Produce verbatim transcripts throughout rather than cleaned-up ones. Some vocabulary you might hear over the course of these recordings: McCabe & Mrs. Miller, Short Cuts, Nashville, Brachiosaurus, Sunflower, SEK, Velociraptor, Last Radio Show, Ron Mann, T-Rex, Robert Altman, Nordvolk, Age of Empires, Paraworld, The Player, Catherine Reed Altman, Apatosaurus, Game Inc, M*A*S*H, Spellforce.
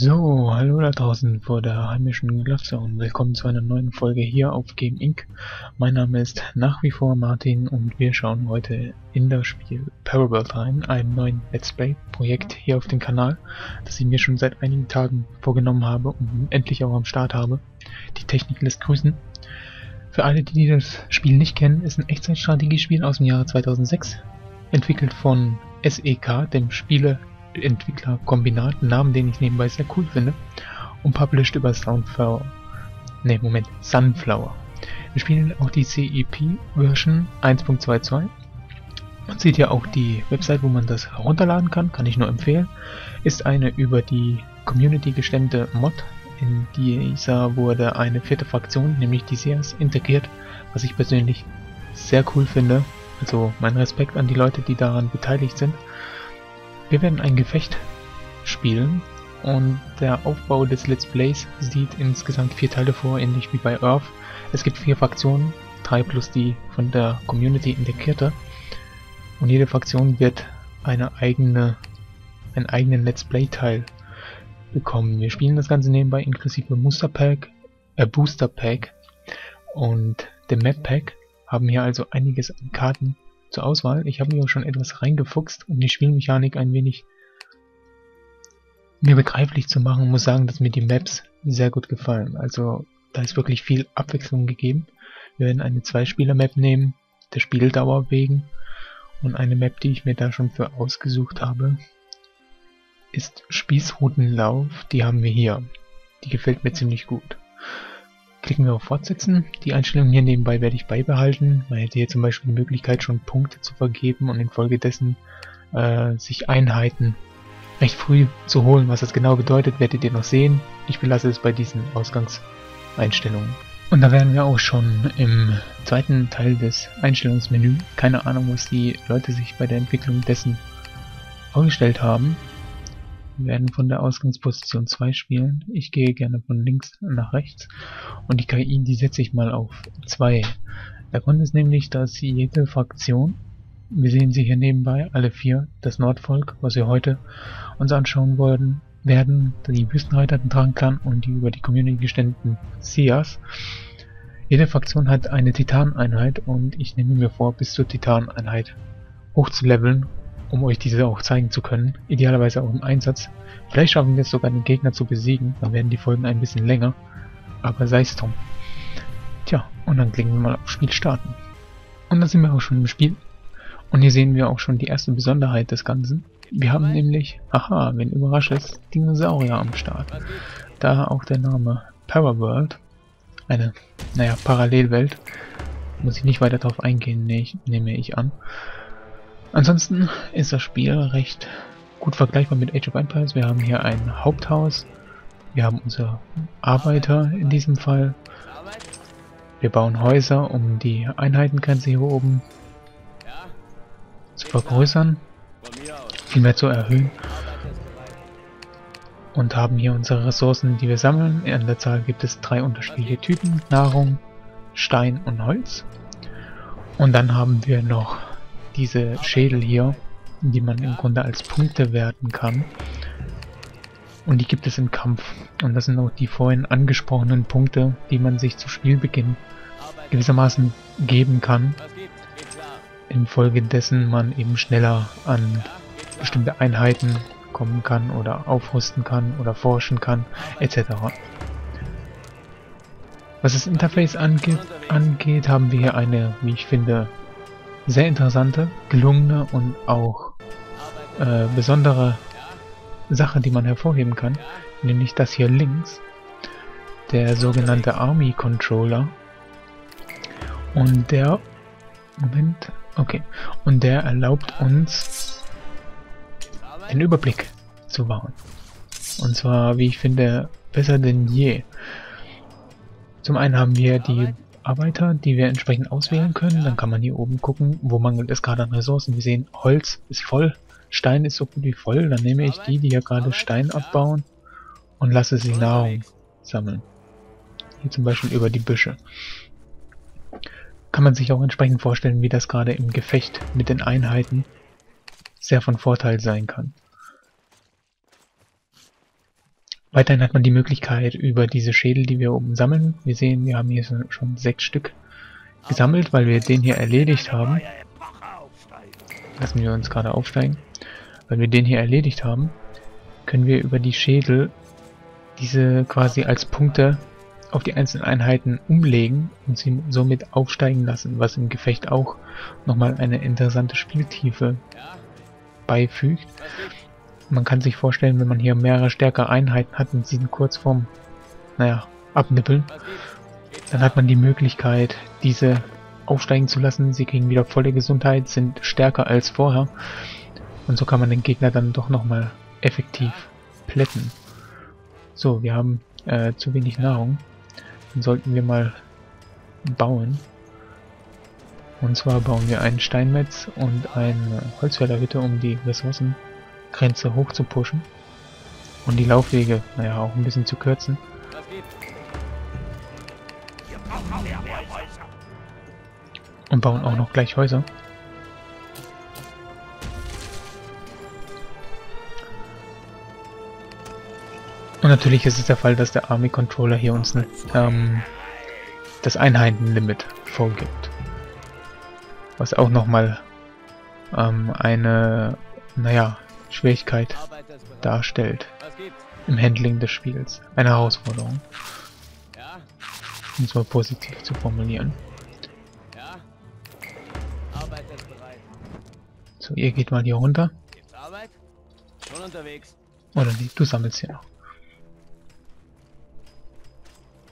So, hallo da draußen vor der heimischen Glotze und willkommen zu einer neuen Folge hier auf Game Inc. Mein Name ist nach wie vor Martin und wir schauen heute in das Spiel Paraworld rein, einem neuen Let's Play Projekt hier auf dem Kanal, das ich mir schon seit einigen Tagen vorgenommen habe und endlich auch am Start habe. Die Technik lässt grüßen. Für alle, die das Spiel nicht kennen, ist ein Echtzeitstrategiespiel aus dem Jahre zweitausendsechs, entwickelt von S E K, dem Spiele Entwicklerkombinat, einen Namen, den ich nebenbei sehr cool finde, und published über Sunflower. Ne, Moment, Sunflower. Wir spielen auch die C E P-Version eins Punkt zweiundzwanzig. Man sieht ja auch die Website, wo man das herunterladen kann, kann ich nur empfehlen. Ist eine über die Community gestemmte Mod. In dieser wurde eine vierte Fraktion, nämlich die Seas, integriert, was ich persönlich sehr cool finde. Also mein Respekt an die Leute, die daran beteiligt sind. Wir werden ein Gefecht spielen und der Aufbau des Let's Plays sieht insgesamt vier Teile vor, ähnlich wie bei Earth. Es gibt vier Fraktionen, drei plus die von der Community integrierte, und jede Fraktion wird eine eigene, einen eigenen Let's Play-Teil bekommen. Wir spielen das Ganze nebenbei inklusive Booster Pack, äh Booster Pack und dem Map Pack, haben hier also einiges an Karten zur Auswahl. Ich habe mir auch schon etwas reingefuchst, um die Spielmechanik ein wenig mir begreiflich zu machen, und muss sagen, dass mir die Maps sehr gut gefallen. Also da ist wirklich viel Abwechslung gegeben. Wir werden eine Zwei-Spieler-Map nehmen, der Spieldauer wegen, und eine Map, die ich mir da schon für ausgesucht habe, ist Spießrutenlauf, die haben wir hier. Die gefällt mir ziemlich gut. Klicken wir auf Fortsetzen. Die Einstellungen hier nebenbei werde ich beibehalten. Man hätte hier zum Beispiel die Möglichkeit, schon Punkte zu vergeben und infolgedessen äh, sich Einheiten recht früh zu holen. Was das genau bedeutet, werdet ihr noch sehen. Ich belasse es bei diesen Ausgangseinstellungen. Und da wären wir auch schon im zweiten Teil des Einstellungsmenü. Keine Ahnung, was die Leute sich bei der Entwicklung dessen vorgestellt haben. Wir werden von der Ausgangsposition zwei spielen. Ich gehe gerne von links nach rechts. Und die K I, die setze ich mal auf zwei. Der Grund ist nämlich, dass jede Fraktion, wir sehen sie hier nebenbei, alle vier, das Nordvolk, was wir heute uns anschauen wollen, werden, die Wüstenreiter tragen kann und die über die Community gestemmten Seas. Jede Fraktion hat eine Titaneinheit und ich nehme mir vor, bis zur Titaneinheit hochzuleveln, um euch diese auch zeigen zu können, idealerweise auch im Einsatz. Vielleicht schaffen wir es sogar, den Gegner zu besiegen, dann werden die Folgen ein bisschen länger, aber sei es drum. Tja, und dann klicken wir mal auf Spiel starten. Und dann sind wir auch schon im Spiel. Und hier sehen wir auch schon die erste Besonderheit des Ganzen. Wir haben nämlich, haha, wen überrascht ist, Dinosaurier am Start. Da auch der Name Paraworld, eine, naja, Parallelwelt. Muss ich nicht weiter drauf eingehen, ne, ich, nehme ich an. Ansonsten ist das Spiel recht gut vergleichbar mit Age of Empires. Wir haben hier ein Haupthaus, wir haben unsere Arbeiter in diesem Fall. Wir bauen Häuser, um die Einheitengrenze hier oben zu vergrößern, vielmehr zu erhöhen. Und haben hier unsere Ressourcen, die wir sammeln. In der Zahl gibt es drei unterschiedliche Typen, Nahrung, Stein und Holz. Und dann haben wir noch diese Schädel hier, die man im Grunde als Punkte werten kann, und die gibt es im Kampf, und das sind auch die vorhin angesprochenen Punkte, die man sich zu Spielbeginn gewissermaßen geben kann, infolgedessen man eben schneller an bestimmte Einheiten kommen kann oder aufrüsten kann oder forschen kann et cetera. Was das Interface angeht, angeht haben wir hier eine, wie ich finde, sehr interessante, gelungene und auch äh, besondere Sache, die man hervorheben kann, nämlich das hier links, der sogenannte Army Controller, und der Moment, okay, und der erlaubt uns, den Überblick zu wahren, und zwar, wie ich finde, besser denn je. Zum einen haben wir die Arbeiter, die wir entsprechend auswählen können. Dann kann man hier oben gucken, wo mangelt es gerade an Ressourcen. Wir sehen, Holz ist voll, Stein ist so gut wie voll. Dann nehme ich die, die ja gerade Stein abbauen, und lasse sie Nahrung sammeln. Hier zum Beispiel über die Büsche. Kann man sich auch entsprechend vorstellen, wie das gerade im Gefecht mit den Einheiten sehr von Vorteil sein kann. Weiterhin hat man die Möglichkeit über diese Schädel, die wir oben sammeln. Wir sehen, wir haben hier schon sechs Stück gesammelt, weil wir den hier erledigt haben. Lassen wir uns gerade aufsteigen. Weil wir den hier erledigt haben, können wir über die Schädel diese quasi als Punkte auf die einzelnen Einheiten umlegen und sie somit aufsteigen lassen, was im Gefecht auch nochmal eine interessante Spieltiefe beifügt. Man kann sich vorstellen, wenn man hier mehrere stärkere Einheiten hat und sie kurz vorm, naja, abnippeln, dann hat man die Möglichkeit, diese aufsteigen zu lassen. Sie kriegen wieder volle Gesundheit, sind stärker als vorher und so kann man den Gegner dann doch nochmal effektiv plätten. So, wir haben äh, zu wenig Nahrung. Dann sollten wir mal bauen. Und zwar bauen wir einen Steinmetz und eine Holzfällerhütte, um die Ressourcengrenze hoch zu pushen. Und die Laufwege, naja, auch ein bisschen zu kürzen. Und bauen auch noch gleich Häuser. Und natürlich ist es der Fall, dass der Army Controller hier uns ähm, das Einheitenlimit vorgibt. Was auch nochmal ähm, eine, naja, Schwierigkeit darstellt im Handling des Spiels. Eine Herausforderung. Um es mal positiv zu formulieren. So, ihr geht mal hier runter. Oder nee, du sammelst hier noch.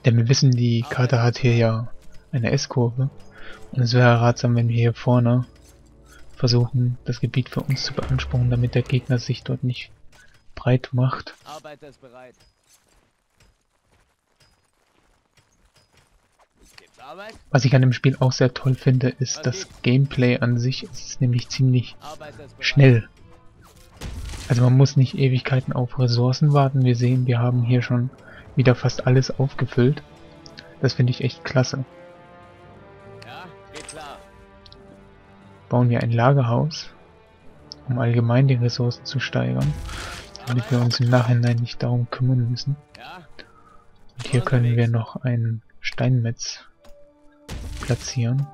Denn wir wissen, die Karte hat hier ja eine S-Kurve. Und es wäre ratsam, wenn wir hier vorne versuchen, das Gebiet für uns zu beanspruchen, damit der Gegner sich dort nicht breit macht. Arbeiter ist bereit. Gibt's Arbeit? Was ich an dem Spiel auch sehr toll finde, ist das Gameplay an sich. Es ist nämlich ziemlich schnell. Also man muss nicht Ewigkeiten auf Ressourcen warten. Wir sehen, wir haben hier schon wieder fast alles aufgefüllt. Das finde ich echt klasse. Bauen wir ein Lagerhaus, um allgemein die Ressourcen zu steigern, damit wir uns im Nachhinein nicht darum kümmern müssen. Und hier können wir noch einen Steinmetz platzieren.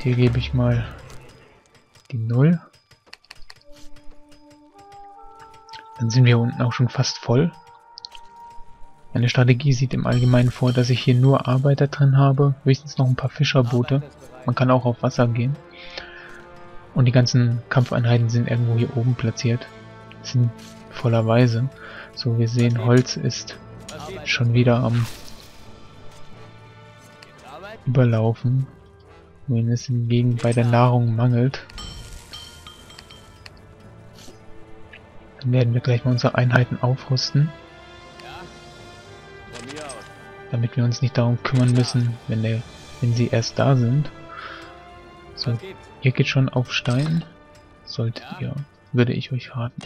Hier gebe ich mal die Null. Dann sind wir unten auch schon fast voll. Meine Strategie sieht im Allgemeinen vor, dass ich hier nur Arbeiter drin habe, wenigstens noch ein paar Fischerboote. Man kann auch auf Wasser gehen. Und die ganzen Kampfeinheiten sind irgendwo hier oben platziert. Sinnvollerweise. So, wir sehen, Holz ist schon wieder am Überlaufen. Wenn es hingegen bei der Nahrung mangelt, dann werden wir gleich mal unsere Einheiten aufrüsten. Damit wir uns nicht darum kümmern müssen, wenn, der, wenn sie erst da sind. So, ihr geht schon auf Stein. Solltet ihr, würde ich euch raten.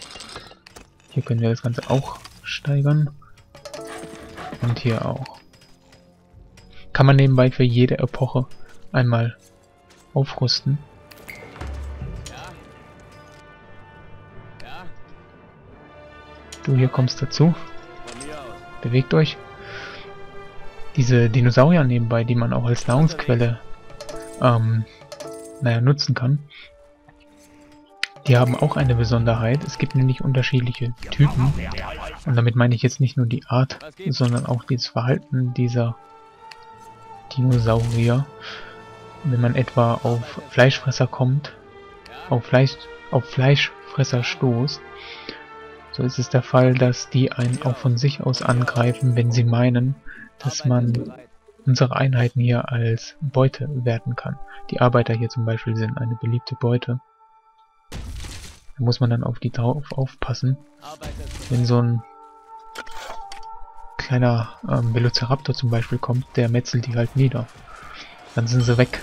Hier können wir das Ganze auch steigern. Und hier auch. Kann man nebenbei für jede Epoche einmal aufrüsten. Du hier kommst dazu. Bewegt euch. Diese Dinosaurier nebenbei, die man auch als Nahrungsquelle ähm, naja, nutzen kann, die haben auch eine Besonderheit. Es gibt nämlich unterschiedliche Typen. Und damit meine ich jetzt nicht nur die Art, sondern auch das Verhalten dieser Dinosaurier. Wenn man etwa auf Fleischfresser kommt, auf, Fleisch, auf Fleischfresser stoßt, so ist es der Fall, dass die einen auch von sich aus angreifen, wenn sie meinen, dass man unsere Einheiten hier als Beute werten kann. Die Arbeiter hier zum Beispiel sind eine beliebte Beute. Da muss man dann auf die drauf aufpassen. Wenn so ein kleiner ähm, Velociraptor zum Beispiel kommt, der metzelt die halt nieder. Dann sind sie weg.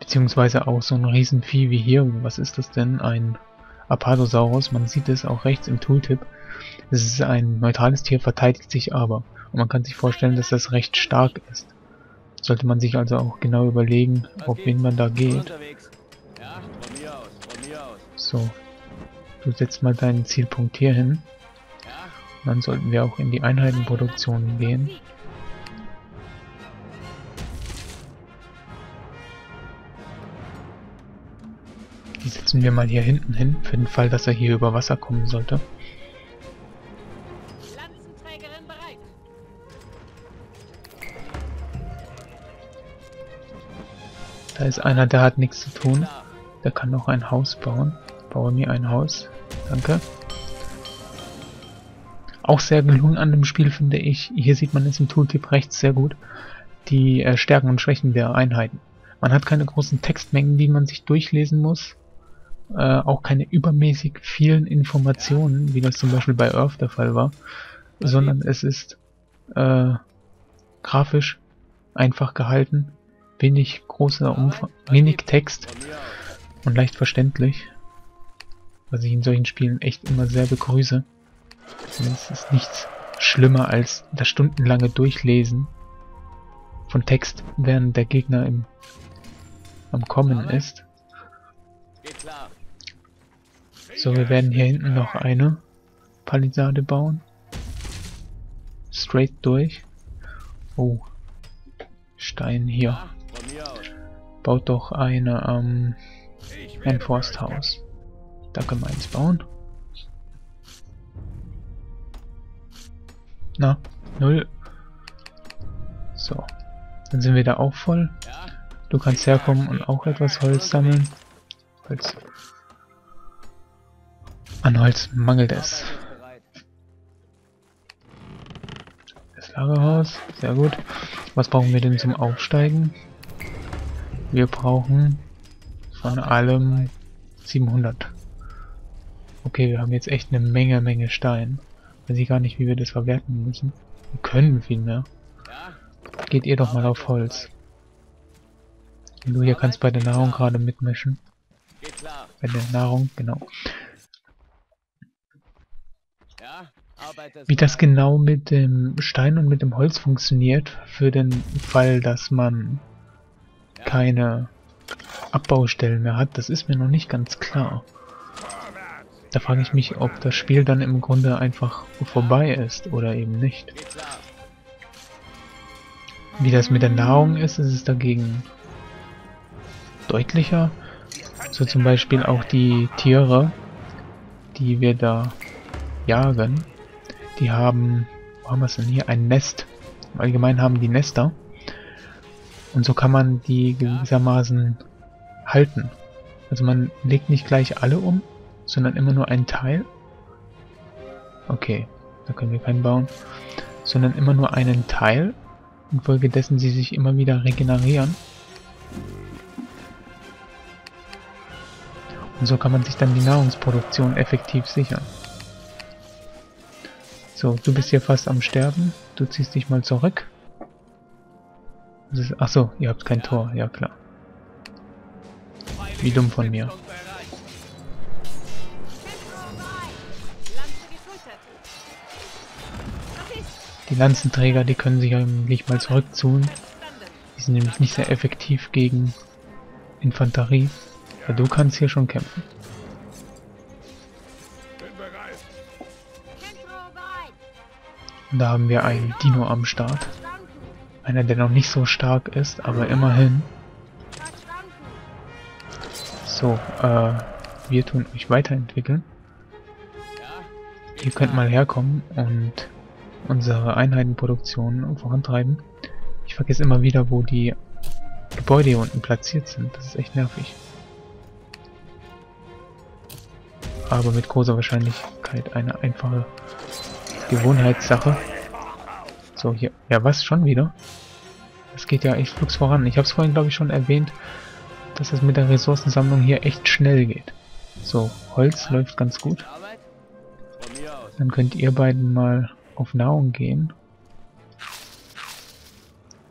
Beziehungsweise auch so ein Riesenvieh wie hier. Was ist das denn? Ein Apatosaurus. Man sieht es auch rechts im Tooltip. Es ist ein neutrales Tier, verteidigt sich aber. Und man kann sich vorstellen, dass das recht stark ist. Sollte man sich also auch genau überlegen, auf wen man da geht. So, du setzt mal deinen Zielpunkt hier hin. Dann sollten wir auch in die Einheitenproduktion gehen. Die setzen wir mal hier hinten hin, für den Fall, dass er hier über Wasser kommen sollte. Da ist einer, der hat nichts zu tun. Der kann noch ein Haus bauen. Baue mir ein Haus. Danke. Auch sehr gelungen an dem Spiel, finde ich. Hier sieht man es im Tooltip rechts sehr gut. Die äh, Stärken und Schwächen der Einheiten. Man hat keine großen Textmengen, die man sich durchlesen muss. Äh, auch keine übermäßig vielen Informationen, wie das zum Beispiel bei Earth der Fall war. Sondern es ist äh, grafisch einfach gehalten. Wenig großer Umfang, wenig Text und leicht verständlich. Was ich in solchen Spielen echt immer sehr begrüße. Und es ist nichts schlimmer als das stundenlange Durchlesen von Text, während der Gegner im, am Kommen ist. So, wir werden hier hinten noch eine Palisade bauen. Straight durch. Oh, Stein hier. Baut doch eine, ähm, ein Forsthaus. Da können wir eins bauen. Na, null. So, dann sind wir da auch voll. Du kannst herkommen und auch etwas Holz sammeln. Holz. An Holz mangelt es. Das Lagerhaus, sehr gut. Was brauchen wir denn zum Aufsteigen? Wir brauchen von allem siebenhundert. Okay, wir haben jetzt echt eine Menge, Menge Stein. Weiß ich gar nicht, wie wir das verwerten müssen. Wir können vielmehr. Geht ihr doch mal auf Holz. Und du hier kannst bei der Nahrung gerade mitmischen. Bei der Nahrung, genau. Wie das genau mit dem Stein und mit dem Holz funktioniert, für den Fall, dass man keine Abbaustellen mehr hat, das ist mir noch nicht ganz klar. Da frage ich mich, ob das Spiel dann im Grunde einfach vorbei ist oder eben nicht. Wie das mit der Nahrung ist, ist es dagegen deutlicher. So zum Beispiel auch die Tiere, die wir da jagen, die haben, wo haben wir es denn hier, ein Nest. Im Allgemeinen haben die Nester. Und so kann man die gewissermaßen halten. Also man legt nicht gleich alle um, sondern immer nur einen Teil. Okay, da können wir keinen bauen. Sondern immer nur einen Teil. Infolgedessen sie sich immer wieder regenerieren. Und so kann man sich dann die Nahrungsproduktion effektiv sichern. So, du bist hier fast am Sterben. Du ziehst dich mal zurück. Achso, ihr habt kein Tor, ja klar. Wie dumm von mir. Die Lanzenträger, die können sich eigentlich mal zurückziehen. Die sind nämlich nicht sehr effektiv gegen Infanterie. Ja, du kannst hier schon kämpfen. Und da haben wir einen Dino am Start. Einer, der noch nicht so stark ist, aber immerhin. So, äh, wir tun euch weiterentwickeln. Ihr könnt mal herkommen und unsere Einheitenproduktion vorantreiben. Ich vergesse immer wieder, wo die Gebäude hier unten platziert sind. Das ist echt nervig. Aber mit großer Wahrscheinlichkeit eine einfache Gewohnheitssache. So, hier. Ja, was? Schon wieder? Das geht ja echt flugs voran. Ich habe es vorhin, glaube ich, schon erwähnt, dass es mit der Ressourcensammlung hier echt schnell geht. So, Holz läuft ganz gut. Dann könnt ihr beiden mal auf Nahrung gehen.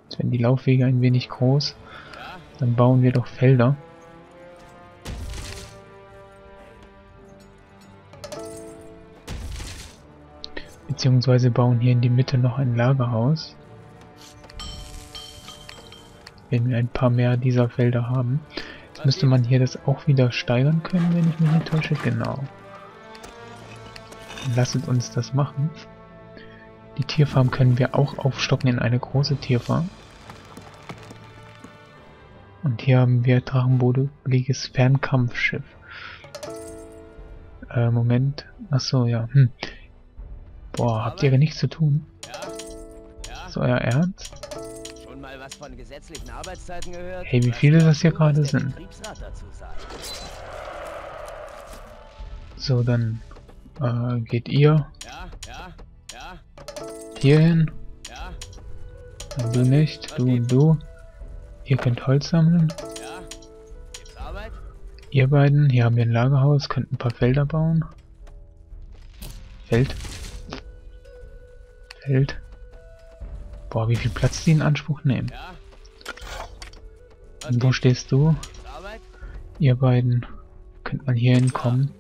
Jetzt werden die Laufwege ein wenig groß. Dann bauen wir doch Felder. Beziehungsweise bauen hier in die Mitte noch ein Lagerhaus. Wenn wir ein paar mehr dieser Felder haben. Jetzt Müsste man hier das auch wieder steigern können, wenn ich mich nicht täusche? Genau. Lasst uns das machen. Die Tierfarm können wir auch aufstocken in eine große Tierfarm. Und hier haben wir Drachenbodeliges Fernkampfschiff. Äh, Moment. Achso, ja. Hm. Boah, habt ihr ja nichts zu tun? Ist euer Ernst? Hey, wie viele das hier gerade sind? So, dann äh, geht ihr hier hin. Du nicht, du und du. Ihr könnt Holz sammeln. Ihr beiden, hier haben wir ein Lagerhaus, könnt ein paar Felder bauen. Feld. Feld. Boah, wie viel Platz die in Anspruch nehmen. Und wo stehst du? Ihr beiden könnt mal hier hinkommen.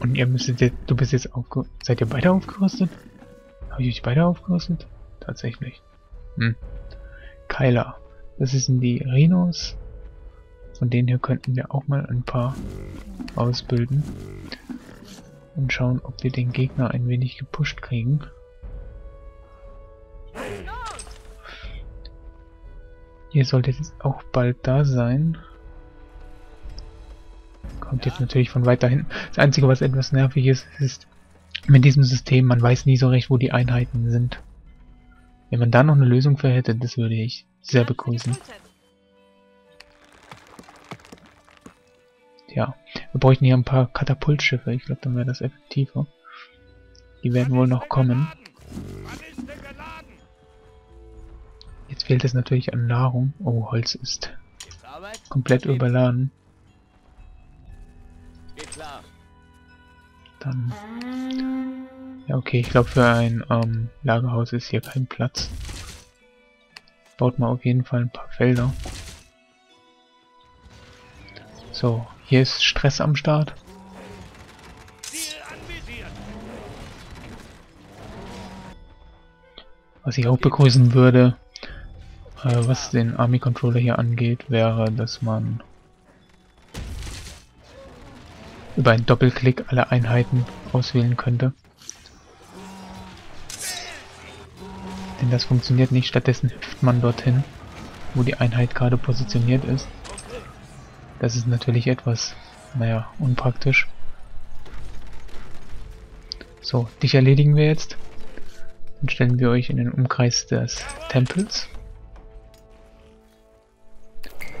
Und ihr müsstet jetzt, du bist jetzt aufgerüstet. Seid ihr beide aufgerüstet? Habe ich euch beide aufgerüstet? Tatsächlich. Hm. Keiler. Das sind die Rhinos. Von denen hier könnten wir auch mal ein paar ausbilden. Und schauen, ob wir den Gegner ein wenig gepusht kriegen. Ihr solltet jetzt auch bald da sein. Kommt jetzt natürlich von weiter hinten. Das Einzige, was etwas nervig ist, ist mit diesem System, man weiß nie so recht, wo die Einheiten sind. Wenn man da noch eine Lösung für hätte, das würde ich sehr begrüßen. Ja, wir bräuchten hier ein paar Katapultschiffe. Ich glaube, dann wäre das effektiver. Die werden wohl noch kommen. Jetzt fehlt es natürlich an Nahrung. Oh, Holz ist komplett überladen. Dann... Ja, okay, ich glaube, für ein ähm, Lagerhaus ist hier kein Platz. Baut mal auf jeden Fall ein paar Felder. So, hier ist Stress am Start. Was ich auch begrüßen würde, äh, was den Army Controller hier angeht, wäre, dass man über einen Doppelklick alle Einheiten auswählen könnte. Denn das funktioniert nicht, stattdessen hüpft man dorthin, wo die Einheit gerade positioniert ist. Das ist natürlich etwas, naja, unpraktisch. So, dich erledigen wir jetzt. Dann stellen wir euch in den Umkreis des Tempels.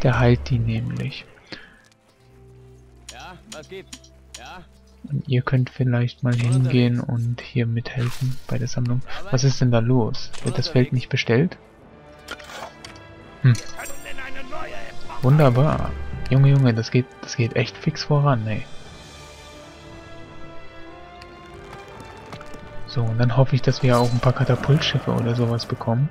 Der heilt die nämlich. Ja, was gibt's? Ja. Und ihr könnt vielleicht mal hingehen und hier mithelfen bei der Sammlung. Was ist denn da los? Wird das Feld nicht bestellt? Hm. Wunderbar. Junge, Junge, das geht, das geht echt fix voran, ey. So, und dann hoffe ich, dass wir auch ein paar Katapultschiffe oder sowas bekommen.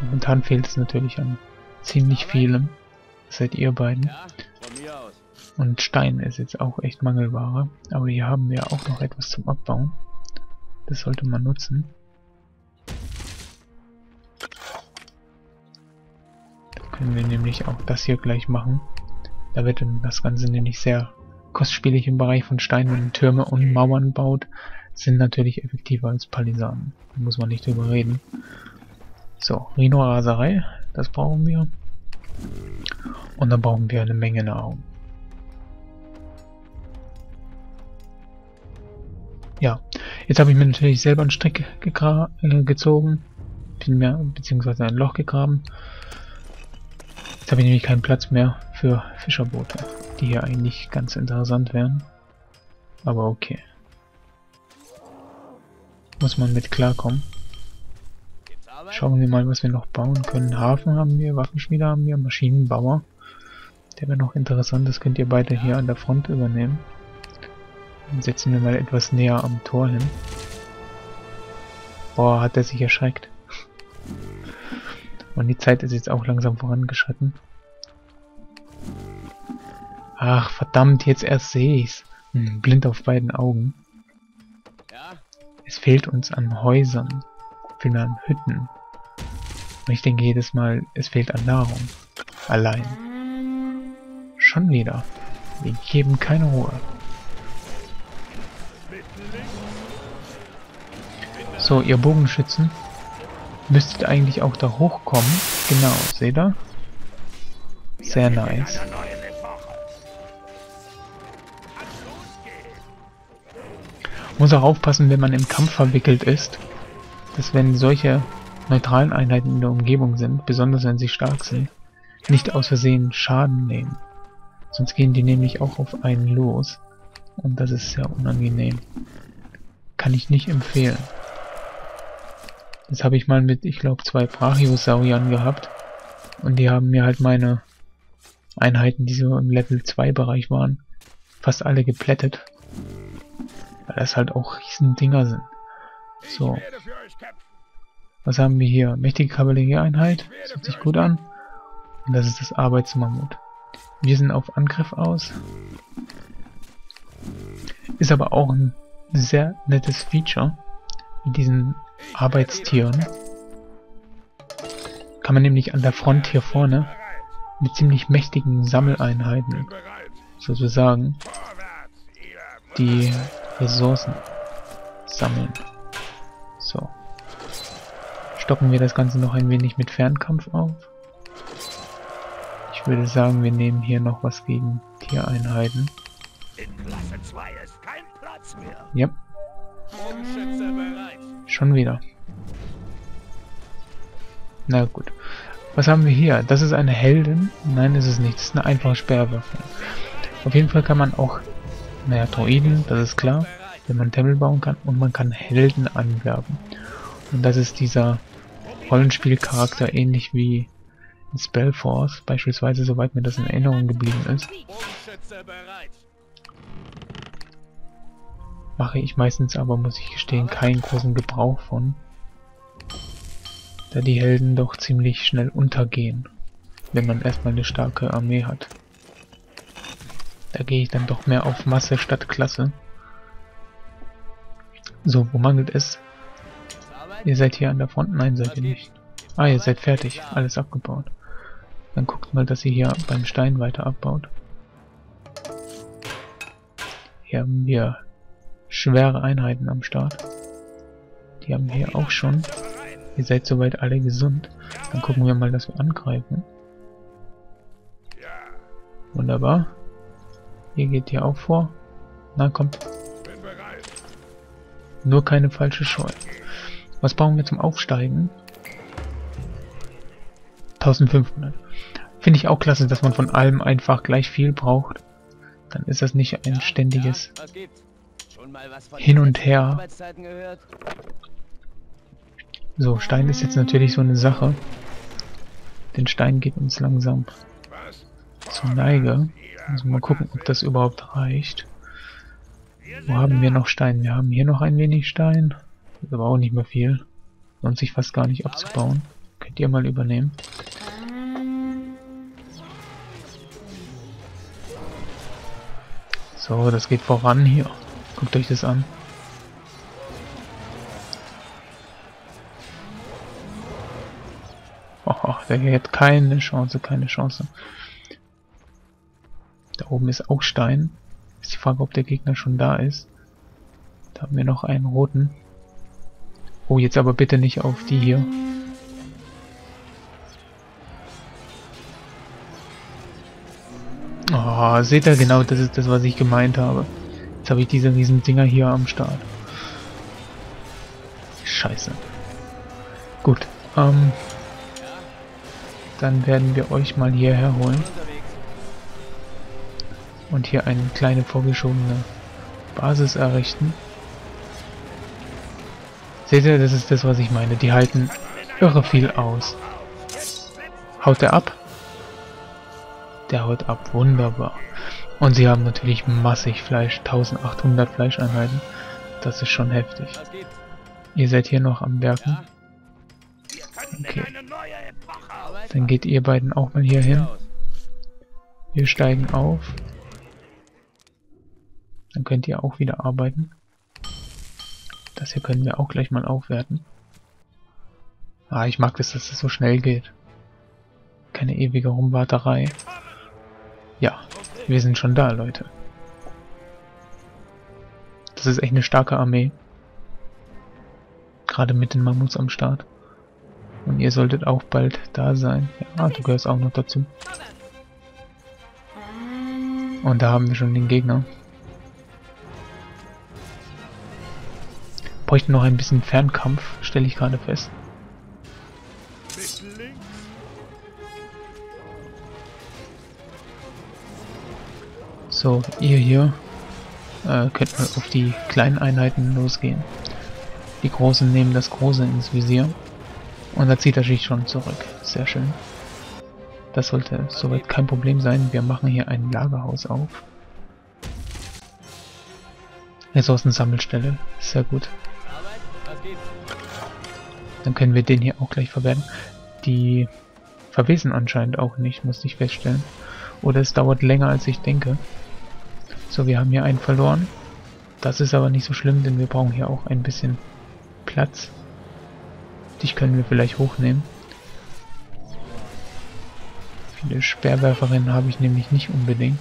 Momentan fehlt es natürlich an ziemlich vielem. Das seid ihr beiden. Und Stein ist jetzt auch echt Mangelware. Aber hier haben wir auch noch etwas zum Abbauen. Das sollte man nutzen. Können wir nämlich auch das hier gleich machen. Da wird dann das Ganze nämlich sehr kostspielig im Bereich von Steinen, wenn Türme und Mauern baut, sind natürlich effektiver als Palisaden. Da muss man nicht drüber reden. So, Rhino-Raserei, das brauchen wir. Und dann brauchen wir eine Menge Nahrung. Ja, jetzt habe ich mir natürlich selber einen Strick äh, gezogen, beziehungsweise ein Loch gegraben. Jetzt habe ich nämlich keinen Platz mehr für Fischerboote, die hier eigentlich ganz interessant wären. Aber okay. Muss man mit klarkommen. Schauen wir mal, was wir noch bauen können. Hafen haben wir, Waffenschmiede haben wir, Maschinenbauer. Der wäre noch interessant, das könnt ihr beide hier an der Front übernehmen. Dann setzen wir mal etwas näher am Tor hin. Boah, hat er sich erschreckt. Und die Zeit ist jetzt auch langsam vorangeschritten. Ach, verdammt, jetzt erst sehe ich's. Hm, blind auf beiden Augen. Es fehlt uns an Häusern. Vielmehr an Hütten. Und ich denke jedes Mal, es fehlt an Nahrung. Allein. Schon wieder. Wir geben keine Ruhe. So, ihr Bogenschützen müsstet eigentlich auch da hochkommen. Genau, seht ihr? Sehr nice. Muss auch aufpassen, wenn man im Kampf verwickelt ist, dass wenn solche neutralen Einheiten in der Umgebung sind, besonders wenn sie stark sind, nicht aus Versehen Schaden nehmen. Sonst gehen die nämlich auch auf einen los. Und das ist sehr unangenehm. Kann ich nicht empfehlen. Das habe ich mal mit, ich glaube, zwei Brachiosauriern gehabt. Und die haben mir halt meine Einheiten, die so im Level zwei Bereich waren, fast alle geplättet. Weil das halt auch riesen Dinger sind. So. Was haben wir hier? Mächtige Kavallerieeinheit. Das hört sich gut an. Und das ist das Arbeitsmammut. Wir sind auf Angriff aus. Ist aber auch ein sehr nettes Feature mit diesen Arbeitstieren. Kann man nämlich an der Front hier vorne mit ziemlich mächtigen Sammeleinheiten sozusagen die Ressourcen sammeln. So. Stocken wir das Ganze noch ein wenig mit Fernkampf auf. Ich würde sagen, wir nehmen hier noch was gegen Tiereinheiten. Ja. Yep. Schon wieder. Na gut. Was haben wir hier? Das ist eine Heldin? Nein, ist es nicht. Das ist eine einfache Sperrwaffe. Auf jeden Fall kann man auch, naja, Droiden, das ist klar, wenn man Tempel bauen kann, und man kann Helden anwerben. Und das ist dieser Rollenspielcharakter, ähnlich wie in Spellforce, beispielsweise, soweit mir das in Erinnerung geblieben ist. Mache ich meistens aber, muss ich gestehen, keinen großen Gebrauch von. Da die Helden doch ziemlich schnell untergehen, wenn man erstmal eine starke Armee hat. Da gehe ich dann doch mehr auf Masse statt Klasse. So, wo mangelt es? Ihr seid hier an der Front? Nein, seid ihr nicht. Ah, ihr seid fertig. Alles abgebaut. Dann guckt mal, dass ihr hier beim Stein weiter abbaut. Hier haben wir schwere Einheiten am Start. Die haben wir hier auch schon. Ihr seid soweit alle gesund. Dann gucken wir mal, dass wir angreifen. Wunderbar. Ihr geht hier auch vor. Na, kommt. Nur keine falsche Scheu. Was brauchen wir zum Aufsteigen? eintausendfünfhundert. Finde ich auch klasse, dass man von allem einfach gleich viel braucht. Dann ist das nicht ein ständiges Hin und Her. So, Stein ist jetzt natürlich so eine Sache. Den Stein geht uns langsam zur Neige. Also mal gucken, ob das überhaupt reicht. Wo haben wir noch Stein? Wir haben hier noch ein wenig Stein. Ist aber auch nicht mehr viel. Lohnt sich fast gar nicht abzubauen. Könnt ihr mal übernehmen. So, das geht voran hier. Guckt euch das an. Oh, der hier hat keine Chance, keine Chance. Da oben ist auch Stein. Ist die Frage, ob der Gegner schon da ist. Da haben wir noch einen roten. Oh, jetzt aber bitte nicht auf die hier. Oh, seht ihr, genau das ist das, was ich gemeint habe. Jetzt habe ich diese riesen Dinger hier am Start. Scheiße. Gut, ähm... dann werden wir euch mal hierher holen. Und hier eine kleine vorgeschobene Basis errichten. Seht ihr, das ist das, was ich meine. Die halten irre viel aus. Haut der ab? Der haut ab. Wunderbar. Und sie haben natürlich massig Fleisch. eintausendachthundert Fleischeinheiten. Das ist schon heftig. Ihr seid hier noch am Werken. Okay. Dann geht ihr beiden auch mal hier hin. Wir steigen auf. Dann könnt ihr auch wieder arbeiten. Das hier können wir auch gleich mal aufwerten. Ah, ich mag das, dass es das so schnell geht. Keine ewige Rumwarterei. Ja, wir sind schon da, Leute. Das ist echt eine starke Armee. Gerade mit den Mammuts am Start. Und ihr solltet auch bald da sein. Ja, du gehörst auch noch dazu. Und da haben wir schon den Gegner. Bräuchten noch ein bisschen Fernkampf, stelle ich gerade fest. So, ihr hier äh, könnt mal auf die kleinen Einheiten losgehen. Die Großen nehmen das Große ins Visier. Und da zieht er sich schon zurück. Sehr schön. Das sollte soweit kein Problem sein. Wir machen hier ein Lagerhaus auf. Ressourcensammelstelle. Sehr gut. Dann können wir den hier auch gleich verwerten. Die verwesen anscheinend auch nicht, muss ich feststellen. Oder es dauert länger, als ich denke. So, wir haben hier einen verloren. Das ist aber nicht so schlimm, denn wir brauchen hier auch ein bisschen Platz. Dich können wir vielleicht hochnehmen. Viele Speerwerferinnen habe ich nämlich nicht unbedingt.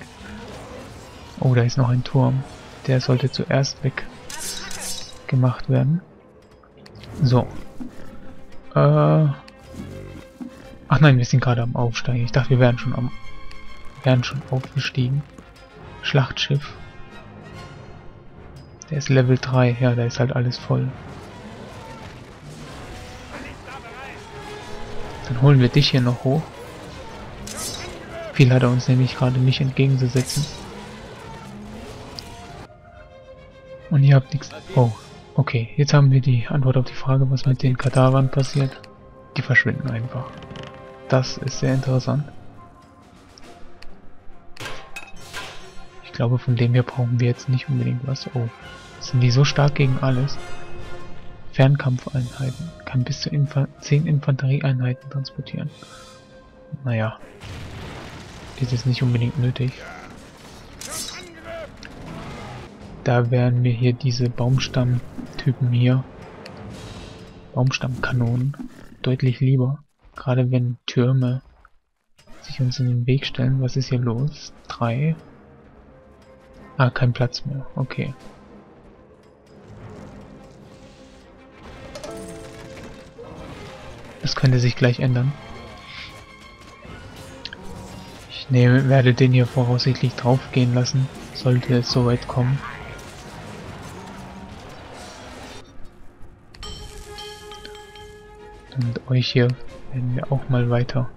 Oh, da ist noch ein Turm. Der sollte zuerst weg gemacht werden. So. Äh. Ach nein, wir sind gerade am Aufsteigen. Ich dachte, wir wären schon am wären schon aufgestiegen. Schlachtschiff. Der ist Level drei. Ja, da ist halt alles voll. Dann holen wir dich hier noch hoch. Viel hat er uns nämlich gerade nicht entgegenzusetzen. Und ihr habt nichts... Oh, okay. Jetzt haben wir die Antwort auf die Frage, was mit den Kadavern passiert. Die verschwinden einfach. Das ist sehr interessant. Ich glaube, von dem hier brauchen wir jetzt nicht unbedingt was. Oh, sind die so stark gegen alles? Fernkampfeinheiten. Kann bis zu zehn Infanterieeinheiten transportieren. Naja. Ist es nicht unbedingt nötig. Da wären mir hier diese Baumstammtypen hier. Baumstammkanonen. Deutlich lieber. Gerade wenn Türme sich uns in den Weg stellen. Was ist hier los? Drei. Ah, kein Platz mehr. Okay. Das könnte sich gleich ändern. Ich nehme, werde den hier voraussichtlich drauf gehen lassen, sollte es soweit kommen. Und euch hier werden wir auch mal weiter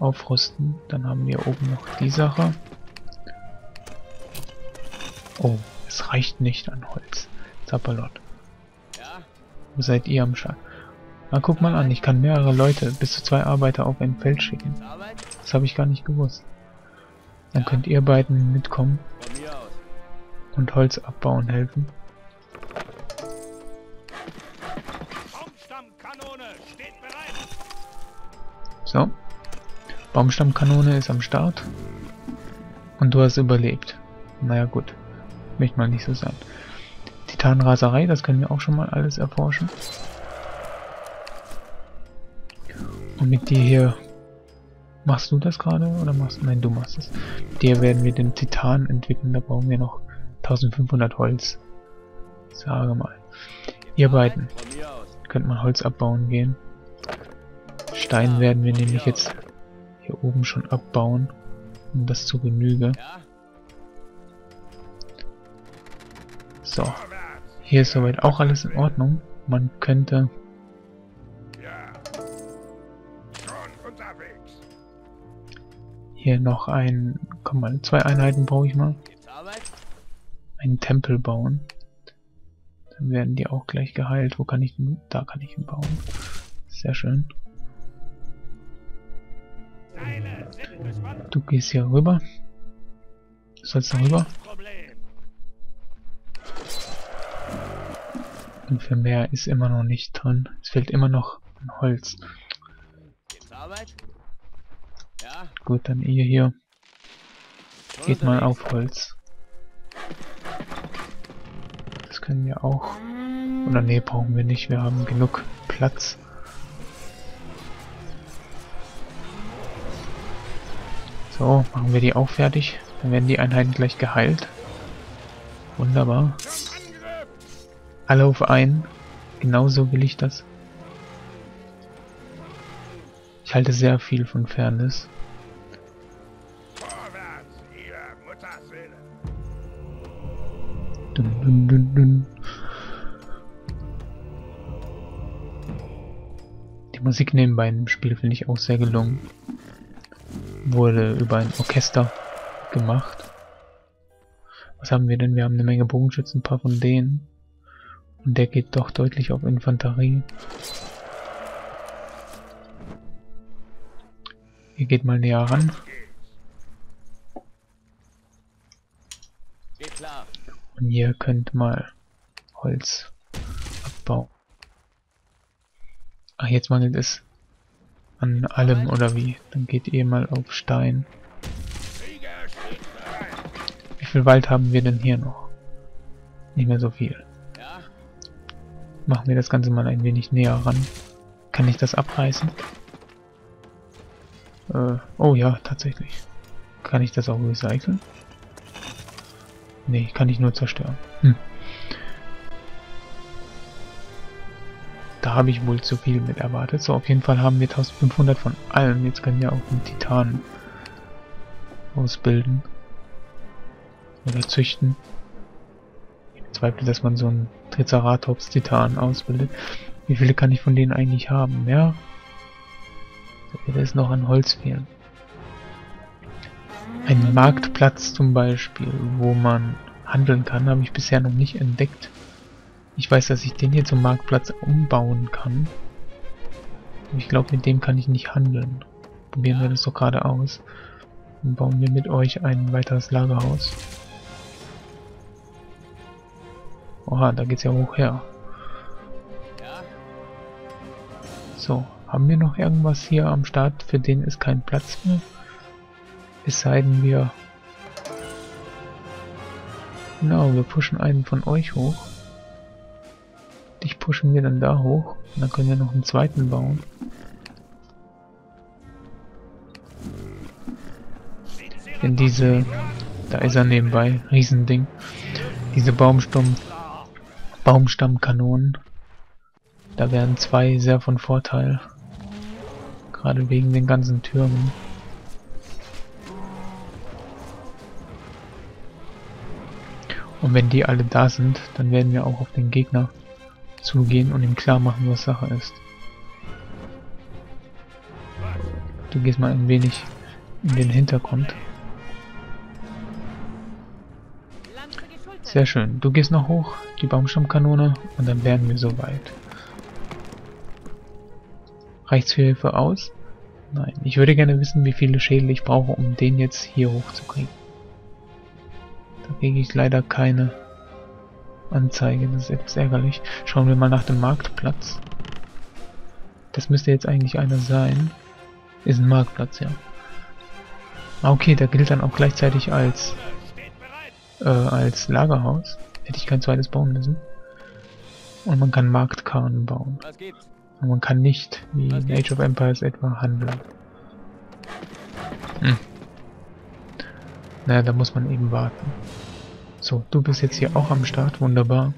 aufrüsten. Dann haben wir oben noch die Sache. Oh, es reicht nicht an Holz. Zappalot. Wo seid ihr am Start? Na, guck mal an, ich kann mehrere Leute, bis zu zwei Arbeiter auf ein Feld schicken. Das habe ich gar nicht gewusst. Dann könnt ihr beiden mitkommen und Holz abbauen helfen. So. Baumstammkanone ist am Start. Und du hast überlebt. Naja gut, möchte mal nicht so sein. Titanraserei, das können wir auch schon mal alles erforschen. Und mit dir hier... Machst du das gerade? Oder machst... Nein, du machst es. Mit dir werden wir den Titan entwickeln. Da brauchen wir noch eintausendfünfhundert Holz. Sage mal. Ihr beiden könnt mal Holz abbauen gehen. Stein werden wir nämlich jetzt hier oben schon abbauen. Um das zu Genüge. So. Hier ist soweit auch alles in Ordnung. Man könnte... Hier noch ein, komm mal, zwei Einheiten brauche ich mal. Einen Tempel bauen. Dann werden die auch gleich geheilt. Wo kann ich den? Da kann ich ihn bauen. Sehr schön. Du gehst hier rüber. Du sollst da rüber. Und für mehr ist immer noch nicht drin. Es fehlt immer noch ein Holz. Gut, dann ihr hier. Geht mal auf Holz. Das können wir auch. Oder nee, brauchen wir nicht. Wir haben genug Platz. So, machen wir die auch fertig. Dann werden die Einheiten gleich geheilt. Wunderbar. Alle auf einen. Genauso will ich das. Ich halte sehr viel von Fairness. Dun, dun, dun, dun. Die Musik nebenbei im Spiel finde ich auch sehr gelungen. Wurde über ein Orchester gemacht. Was haben wir denn? Wir haben eine Menge Bogenschützen, ein paar von denen. Und der geht doch deutlich auf Infanterie. Ihr geht mal näher ran. Und ihr könnt mal Holz abbauen. Ach, jetzt mangelt es an allem, oder wie? Dann geht ihr mal auf Stein. Wie viel Wald haben wir denn hier noch? Nicht mehr so viel. Machen wir das Ganze mal ein wenig näher ran. Kann ich das abreißen? Äh, oh ja, tatsächlich. Kann ich das auch recyceln? Nee, kann ich nur zerstören. Hm. Da habe ich wohl zu viel mit erwartet. So, auf jeden Fall haben wir eintausendfünfhundert von allem. Jetzt können wir auch einen Titan ausbilden. Oder züchten. Ich bezweifle, dass man so einen Triceratops-Titan ausbildet. Wie viele kann ich von denen eigentlich haben? Ja. Da ist noch an Holz fehlen. Ein Marktplatz zum Beispiel, wo man handeln kann, habe ich bisher noch nicht entdeckt. Ich weiß, dass ich den hier zum Marktplatz umbauen kann. Und ich glaube, mit dem kann ich nicht handeln. Probieren wir das doch gerade aus. Dann bauen wir mit euch ein weiteres Lagerhaus. Oha, da geht's ja hoch her. So, haben wir noch irgendwas hier am Start, für den ist kein Platz mehr? Es sei denn, wir... Genau, wir pushen einen von euch hoch. Dich pushen wir dann da hoch. Und dann können wir noch einen zweiten bauen. Denn diese... Da ist er nebenbei. Riesending. Diese Baumstamm... Baumstammkanonen. Da wären zwei sehr von Vorteil. Gerade wegen den ganzen Türmen. Und wenn die alle da sind, dann werden wir auch auf den Gegner zugehen und ihm klar machen, was Sache ist. Du gehst mal ein wenig in den Hintergrund. Sehr schön. Du gehst noch hoch, die Baumstammkanone, und dann wären wir soweit. Reicht's für Hilfe aus? Nein. Ich würde gerne wissen, wie viele Schädel ich brauche, um den jetzt hier hochzukriegen. Da kriege ich leider keine Anzeige, das ist etwas ärgerlich. Schauen wir mal nach dem Marktplatz. Das müsste jetzt eigentlich einer sein. Ist ein Marktplatz, ja. Ah, okay, der gilt dann auch gleichzeitig als äh, als Lagerhaus. Hätte ich kein zweites bauen müssen. Und man kann Marktkarren bauen. Und man kann nicht, wie in Age of Empires etwa, handeln. Hm. Naja, da muss man eben warten. So, du bist jetzt hier auch am Start. Wunderbar.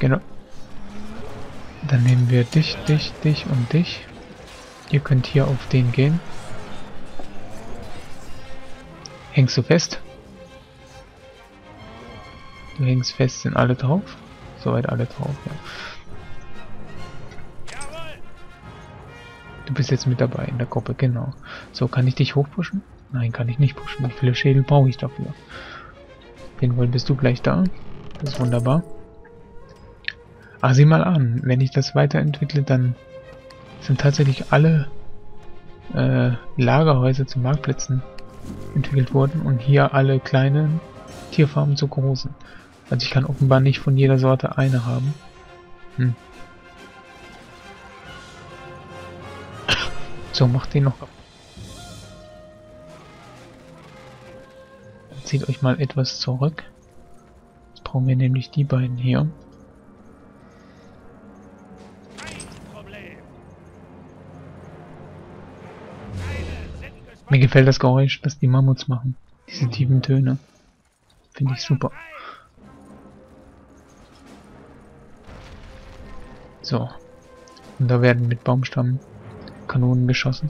Genau. Dann nehmen wir dich, dich, dich und dich. Ihr könnt hier auf den gehen. Hängst du fest? Du hängst fest, sind alle drauf? Soweit alle drauf, ja. Du bist jetzt mit dabei in der Gruppe, genau. So, kann ich dich hochpushen? Nein, kann ich nicht pushen. Wie viele Schädel brauche ich dafür? Jedenfalls bist du gleich da. Das ist wunderbar. Ah, sieh mal an. Wenn ich das weiterentwickle, dann sind tatsächlich alle äh, Lagerhäuser zu Marktplätzen entwickelt worden und hier alle kleinen Tierfarmen zu großen. Also ich kann offenbar nicht von jeder Sorte eine haben. Hm. So, mach den noch ab. Zieht euch mal etwas zurück. Jetzt brauchen wir nämlich die beiden hier. Mir gefällt das Geräusch, was die Mammuts machen. Diese tiefen Töne. Finde ich super. So. Und da werden mit Baumstamm Kanonen geschossen.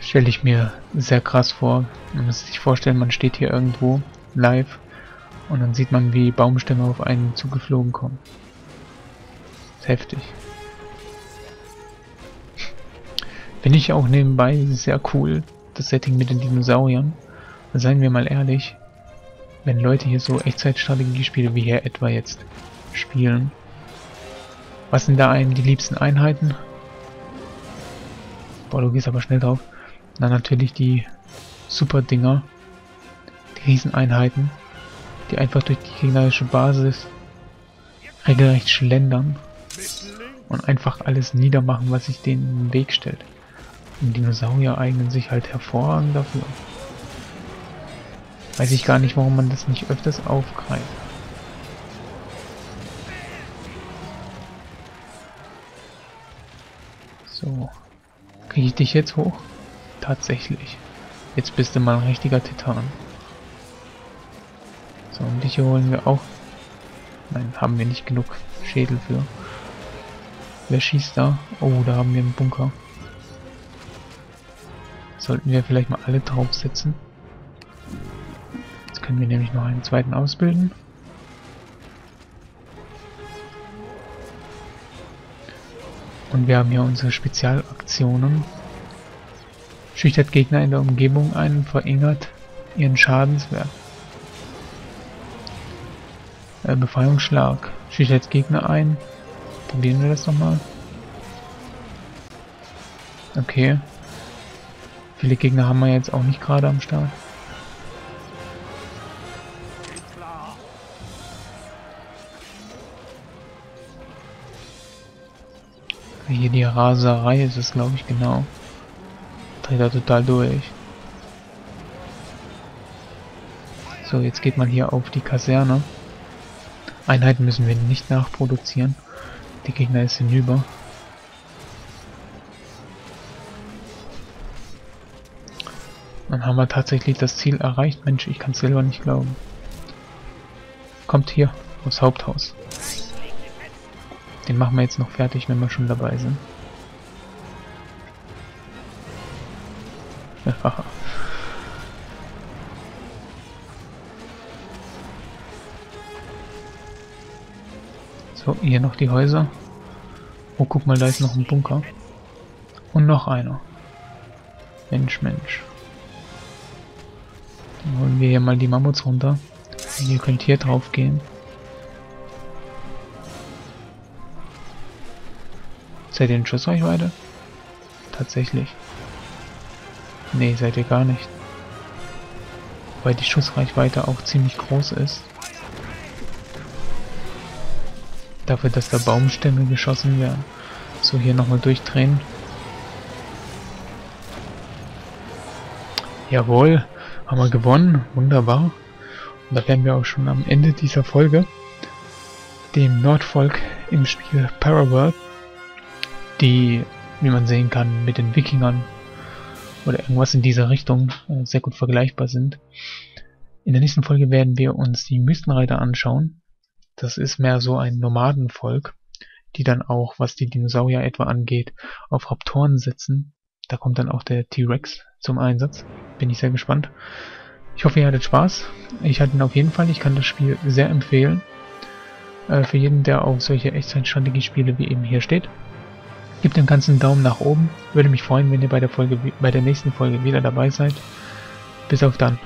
Stelle ich mir sehr krass vor. Man muss sich vorstellen, man steht hier irgendwo live und dann sieht man, wie Baumstämme auf einen zugeflogen kommen. Das ist heftig. Finde ich auch nebenbei sehr cool, das Setting mit den Dinosauriern. Seien wir mal ehrlich, wenn Leute hier so Echtzeitstrategiespiele wie hier etwa jetzt spielen, was sind da einem die liebsten Einheiten? Boah, du gehst aber schnell drauf. Na, natürlich die super Dinger, die Rieseneinheiten, die einfach durch die gegnerische Basis regelrecht schlendern und einfach alles niedermachen, was sich denen in den Weg stellt. Und Dinosaurier eignen sich halt hervorragend dafür. Weiß ich gar nicht, warum man das nicht öfters aufgreift. So, kriege ich dich jetzt hoch? Tatsächlich. Jetzt bist du mal ein richtiger Titan. So, und dich hier holen wir auch. Nein, haben wir nicht genug Schädel für. Wer schießt da? Oh, da haben wir einen Bunker. Sollten wir vielleicht mal alle draufsetzen. Jetzt können wir nämlich noch einen zweiten ausbilden. Und wir haben hier unsere Spezialaktionen. Schüchtert Gegner in der Umgebung ein und verringert ihren Schadenswert. Äh, Befreiungsschlag. Schüchtert Gegner ein. Probieren wir das nochmal. Okay. Viele Gegner haben wir jetzt auch nicht gerade am Start. Hier die Raserei ist es, glaube ich, genau. Dreht er total durch. So, jetzt geht man hier auf die Kaserne. Einheiten müssen wir nicht nachproduzieren. Der Gegner ist hinüber. Dann haben wir tatsächlich das Ziel erreicht. Mensch, ich kann es selber nicht glauben. Kommt hier aufs Haupthaus. Den machen wir jetzt noch fertig, wenn wir schon dabei sind. So, hier noch die Häuser. Oh, guck mal, da ist noch ein Bunker. Und noch einer. Mensch, Mensch. Dann holen wir hier mal die Mammuts runter. Und ihr könnt hier drauf gehen. Seid ihr in Schussreichweite? Tatsächlich. Nee, seid ihr gar nicht. Weil die Schussreichweite auch ziemlich groß ist. Dafür, dass da Baumstämme geschossen werden. So, hier nochmal durchdrehen. Jawohl, haben wir gewonnen. Wunderbar. Und da wären wir auch schon am Ende dieser Folge. Dem Nordvolk im Spiel Paraworld. Die, wie man sehen kann, mit den Wikingern oder irgendwas in dieser Richtung äh, sehr gut vergleichbar sind. In der nächsten Folge werden wir uns die Mystenreiter anschauen. Das ist mehr so ein Nomadenvolk, die dann auch, was die Dinosaurier etwa angeht, auf Raptoren setzen. Da kommt dann auch der T-Rex zum Einsatz. Bin ich sehr gespannt. Ich hoffe, ihr hattet Spaß. Ich hatte ihn auf jeden Fall. Ich kann das Spiel sehr empfehlen. Äh, für jeden, der auf solche Echtzeitstrategiespiele wie eben hier steht. Gebt dem Ganzen einen Daumen nach oben. Würde mich freuen, wenn ihr bei der Folge, bei der nächsten Folge wieder dabei seid. Bis auf dann.